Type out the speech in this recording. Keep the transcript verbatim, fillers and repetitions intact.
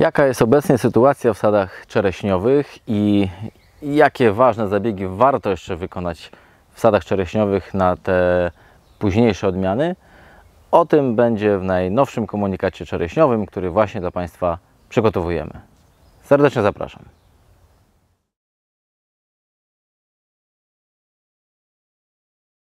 Jaka jest obecnie sytuacja w sadach czereśniowych i jakie ważne zabiegi warto jeszcze wykonać w sadach czereśniowych na te późniejsze odmiany? O tym będzie w najnowszym komunikacie czereśniowym, który właśnie dla Państwa przygotowujemy. Serdecznie zapraszam.